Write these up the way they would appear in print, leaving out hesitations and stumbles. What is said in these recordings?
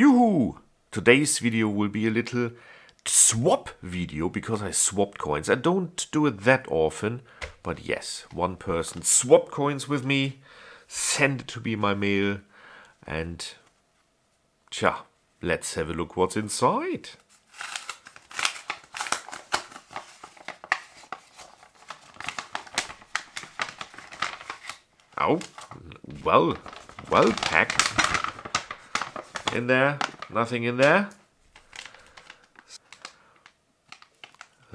Yoo-hoo! Today's video will be a little swap video, because I swapped coins. I don't do it that often, but yes, one person swapped coins with me, sent it to me my mail, and tja, let's have a look what's inside. Oh, well packed in there. Nothing in there.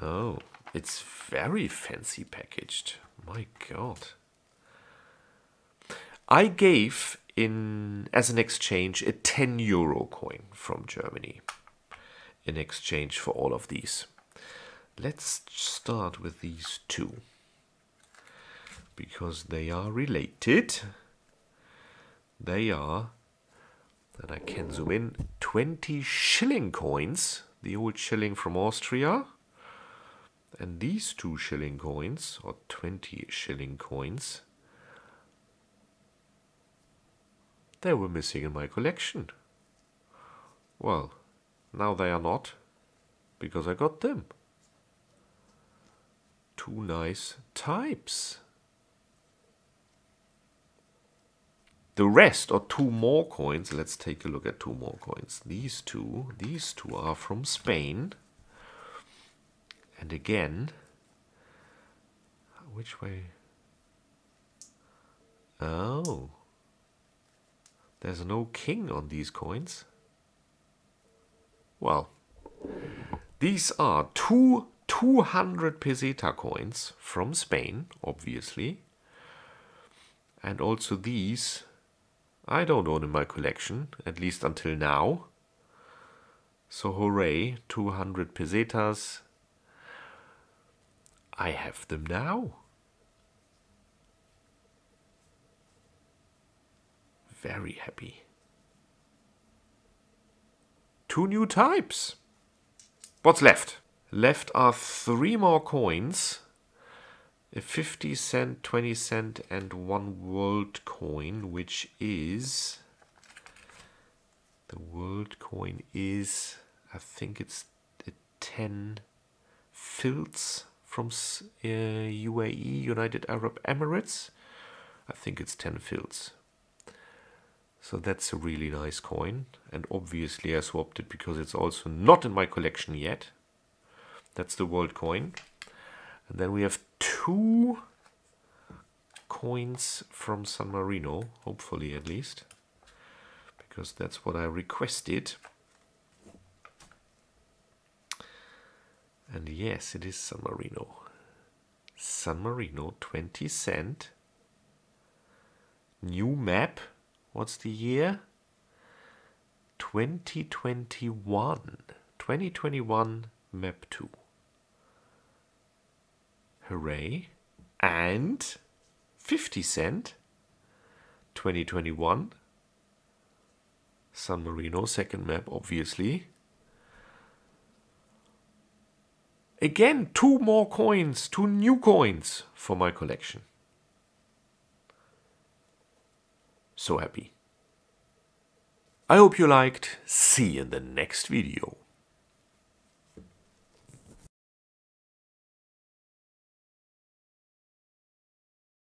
Oh, it's very fancy packaged. My God. I gave in as an exchange a 10 euro coin from Germany in exchange for all of these. Let's start with these two, because they are related. They are, and I can zoom in, 20 shilling coins, the old shilling from Austria, and these two shilling coins, or 20 shilling coins, they were missing in my collection. Well, now they are not, because I got them. Two nice types. The rest, or two more coins, let's take a look at two more coins. These two are from Spain. And again, which way? Oh, there's no king on these coins. Well, these are two 200 peseta coins from Spain, obviously. And also these I don't own in my collection, at least until now. So hooray, 200 pesetas. I have them now. Very happy. Two new types. What's left? Left are three more coins. A 50 cent, 20 cent and one world coin, which is, the world coin is, I think it's the 10 fils from UAE, United Arab Emirates. I think it's 10 fils. So that's a really nice coin. And obviously I swapped it because it's also not in my collection yet. That's the world coin. And then we have two coins from San Marino, hopefully at least, because that's what I requested. And yes, it is San Marino. San Marino, 20 cent. New map. What's the year? 2021. 2021 map 2. Hooray. And 50 cent, 2021, San Marino, second map, obviously. Again, two more coins, two new coins for my collection. So happy. I hope you liked. See you in the next video.